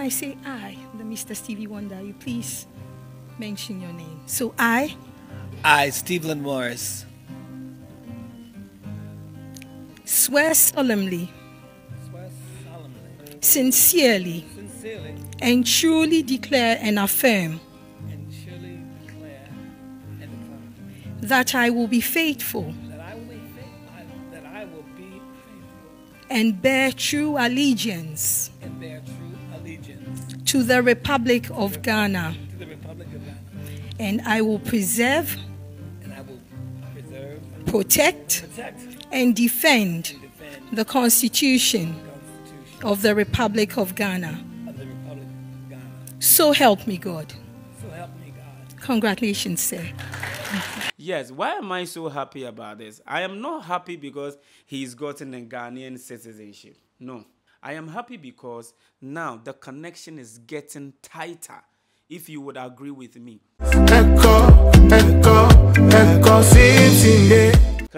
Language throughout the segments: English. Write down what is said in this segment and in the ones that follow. I say I, the Mr. Stevie Wonder, you please mention your name. So I, Steveland Morris, swear solemnly, sincerely and truly declare and affirm that I will be faithful and bear true allegiance to the Republic of Ghana, and I will preserve, protect, and defend the Constitution of the Republic of Ghana. So help me God. Congratulations, sir. Yes, why am I so happy about this? I am not happy because he's gotten a Ghanaian citizenship. No. I am happy because now the connection is getting tighter, if you would agree with me. Can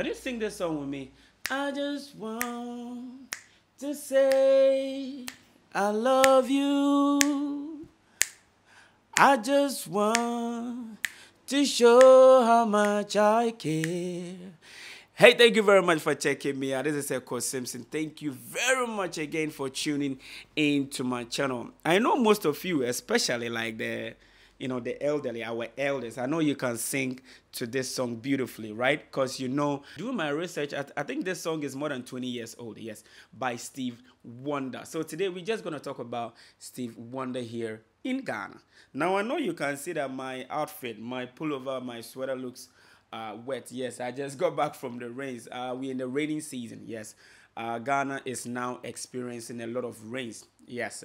you sing this song with me? I just want to say I love you. I just want to show how much I care. Hey, thank you very much for checking me out. This is Ekow Simpson. Thank you very much again for tuning into my channel. I know most of you, especially like the elderly, our elders, I know you can sing to this song beautifully, right? Because, you know, doing my research, I think this song is more than 20 years old, yes, by Steve Wonder. So today we're just going to talk about Steve Wonder here in Ghana. Now, I know you can see that my outfit, my pullover, my sweater looks wet. Yes, I just got back from the rains. We're in the rainy season, yes. Ghana is now experiencing a lot of rains, yes.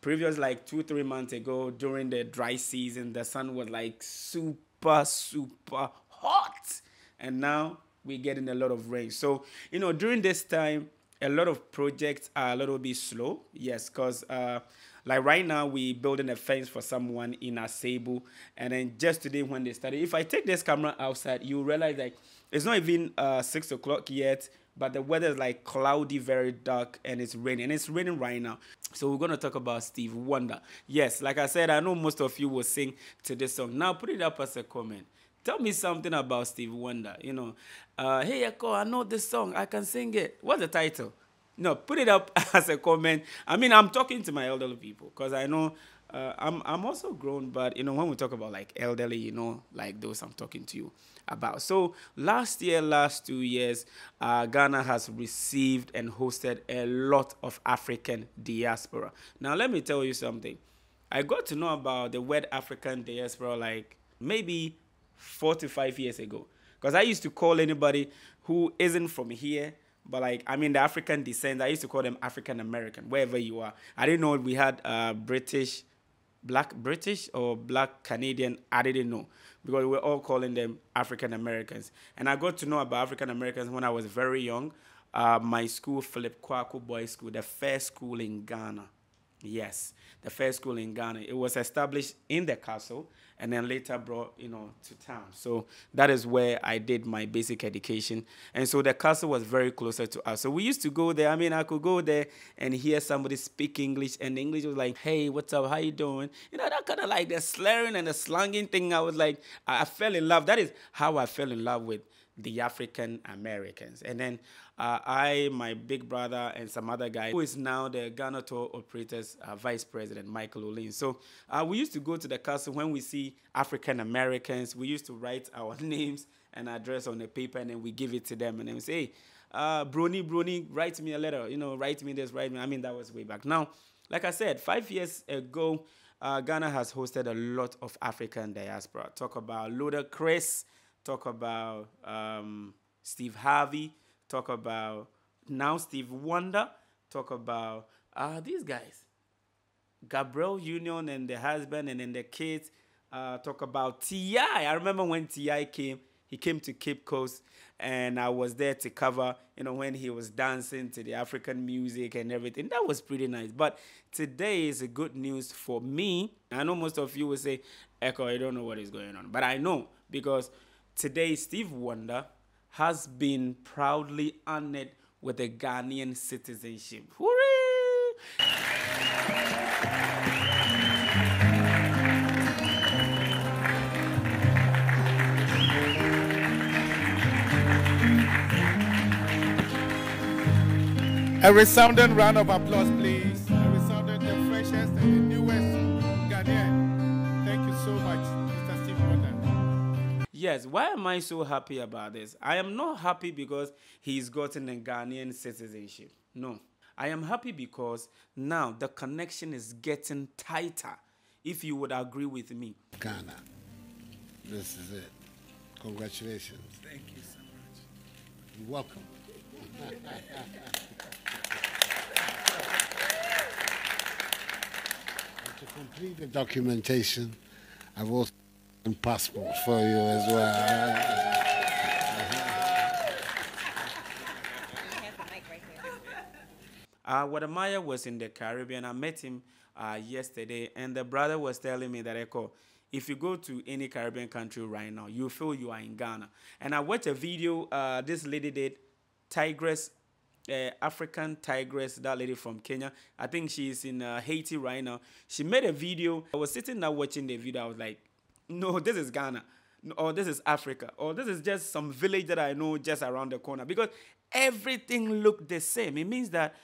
Previous like 2-3 months ago, during the dry season, the sun was like super hot, and now we're getting a lot of rain. So, you know, during this time, a lot of projects are a little bit slow. Yes, because like right now we're building a fence for someone in Asebu, and then just today when they started, if I take this camera outside, you realize like it's not even 6 o'clock yet, but the weather is like cloudy, very dark, and it's raining. And it's raining right now. So we're going to talk about Steve Wonder. Yes, like I said, I know most of you will sing to this song. Now put it up as a comment. Tell me something about Steve Wonder. You know, hey, Ekow, I know this song. I can sing it. What's the title? No, put it up as a comment. I mean, I'm talking to my elderly people because I know I'm also grown, but, you know, when we talk about like elderly, you know, like those I'm talking to you about. So last year, last 2 years, Ghana has received and hosted a lot of African diaspora. Now, let me tell you something. I got to know about the word African diaspora like maybe 4 to 5 years ago, because I used to call anybody who isn't from here, but like, I mean, the African descent, I used to call them African American, wherever you are. I didn't know we had British, Black British or Black Canadian. I didn't know, because we were all calling them African Americans. And I got to know about African Americans when I was very young. My school, Philip Kwaku Boys School, the first school in Ghana. Yes, the first school in Ghana. It was established in the castle and then later brought, you know, to town. So that is where I did my basic education. And so the castle was very closer to us. So we used to go there. I mean, I could go there and hear somebody speak English, and the English was like, hey, what's up? How you doing? You know, that kind of like the slurring and the slanging thing. I was like, I fell in love. That is how I fell in love with the African Americans. And then my big brother, and some other guy who is now the Ghana Tour Operators Vice President, Michael Olin. So we used to go to the castle. When we see African Americans, we used to write our names and address on the paper, and then we give it to them, and then we say, hey, Brony, write me a letter, you know, write me this, write me. I mean, that was way back. Now, like I said, 5 years ago, Ghana has hosted a lot of African diaspora. Talk about Luda Chris, talk about Steve Harvey, talk about now Steve Wonder, talk about these guys, Gabriel Union and the husband and then the kids, talk about T.I. I remember when T.I. came, he came to Cape Coast, and I was there to cover, you know, when he was dancing to the African music and everything. That was pretty nice. But today is a good news for me. I know most of you will say, Ekow, I don't know what is going on. But I know, because today, Steve Wonder has been proudly honored with a Ghanaian citizenship. Hooray! A resounding round of applause, please. A resounding, the freshest and the newest Ghanaian. Thank you so much, Mr. Steve Wonder. Yes, why am I so happy about this? I am not happy because he's gotten a Ghanaian citizenship. No. I am happy because now the connection is getting tighter, if you would agree with me. Ghana, this is it. Congratulations. Thank you so much. You're welcome. To complete the documentation, I've also done passports for you as well. Wode Maya was in the Caribbean. I met him yesterday, and the brother was telling me that, Ekow, if you go to any Caribbean country right now, you feel you are in Ghana. And I watched a video this lady did, Tigress, African Tigress, that lady from Kenya. I think she's in Haiti right now. She made a video. I was sitting there watching the video. I was like, no, this is Ghana, or this is Africa, or this is just some village that I know just around the corner, because everything looked the same. It means that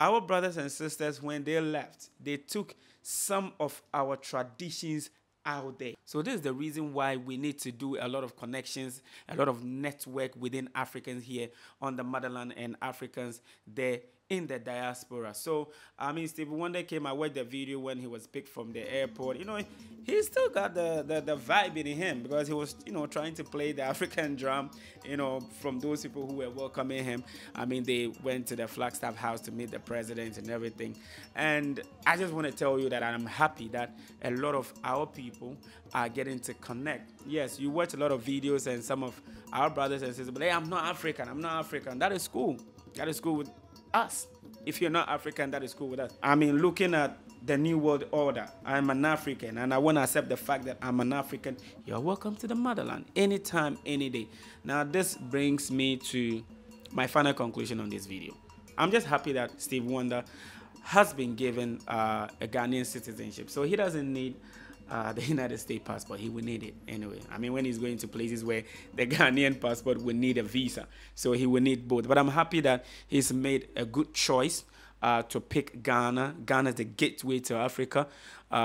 our brothers and sisters, when they left, they took some of our traditions out there. So this is the reason why we need to do a lot of connections, a lot of network within Africans here on the motherland and Africans there in the diaspora. So, I mean, Stevie Wonder came. I watched the video when he was picked from the airport. You know, he still got the vibe in him, because he was, you know, trying to play the African drum, you know, from those people who were welcoming him. I mean, they went to the Flagstaff house to meet the president and everything. And I just want to tell you that I'm happy that a lot of our people are getting to connect. Yes, you watch a lot of videos and some of our brothers and sisters, but hey, I'm not African, I'm not African. That is cool. That is cool with us. If you're not African, that is cool with us. I mean, looking at the New World Order, I'm an African, and I want to accept the fact that I'm an African. You're welcome to the motherland anytime, any day. Now, this brings me to my final conclusion on this video. I'm just happy that Stevie Wonder has been given a Ghanaian citizenship, so he doesn't need the United States passport. He will need it anyway. I mean, when he's going to places where the Ghanaian passport will need a visa, so he will need both. But I'm happy that he's made a good choice to pick Ghana. Ghana's the gateway to Africa.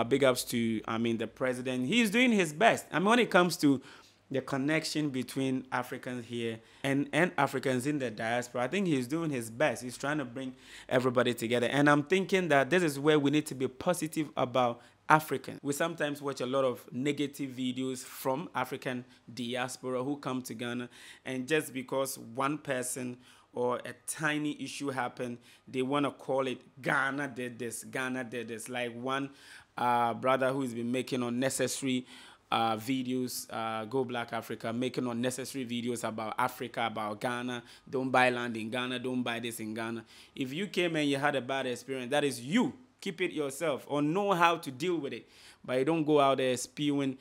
Big ups to, I mean, the president. He's doing his best. I mean, when it comes to the connection between Africans here and Africans in the diaspora, I think he's doing his best. He's trying to bring everybody together. And I'm thinking that this is where we need to be positive about African. We sometimes watch a lot of negative videos from African diaspora who come to Ghana, and just because one person or a tiny issue happened, they want to call it Ghana did this, Ghana did this. Like one brother who's been making unnecessary videos, Go Black Africa, making unnecessary videos about Africa, about Ghana. Don't buy land in Ghana, don't buy this in Ghana. If you came and you had a bad experience, that is you. Keep it yourself, or know how to deal with it. But you don't go out there spewing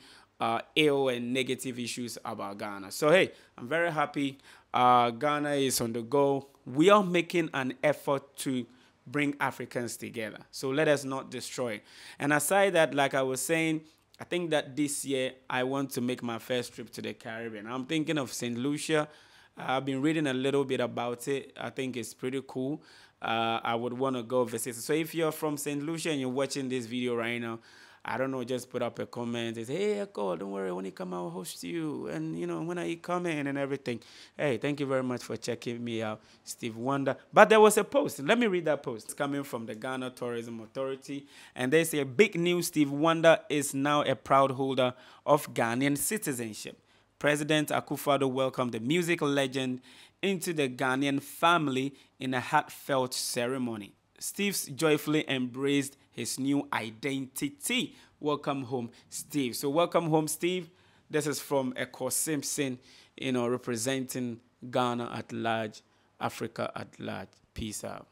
ill and negative issues about Ghana. So, hey, I'm very happy. Ghana is on the go. We are making an effort to bring Africans together. So let us not destroy it. And aside that, like I was saying, I think that this year I want to make my first trip to the Caribbean. I'm thinking of St. Lucia. I've been reading a little bit about it. I think it's pretty cool. I would want to go visit. So if you're from St. Lucia and you're watching this video right now, I don't know, just put up a comment and say, hey, Ekow, don't worry, when you come, I'll host you. And, you know, when I come in and everything. Hey, thank you very much for checking me out, Steve Wonder. But there was a post. Let me read that post. It's coming from the Ghana Tourism Authority. And they say, big news, Steve Wonder is now a proud holder of Ghanaian citizenship. President Akufo-Addo welcomed the music legend into the Ghanaian family in a heartfelt ceremony. Steve joyfully embraced his new identity. Welcome home, Steve. So welcome home, Steve. This is from Ekow Simpson, you know, representing Ghana at large, Africa at large. Peace out.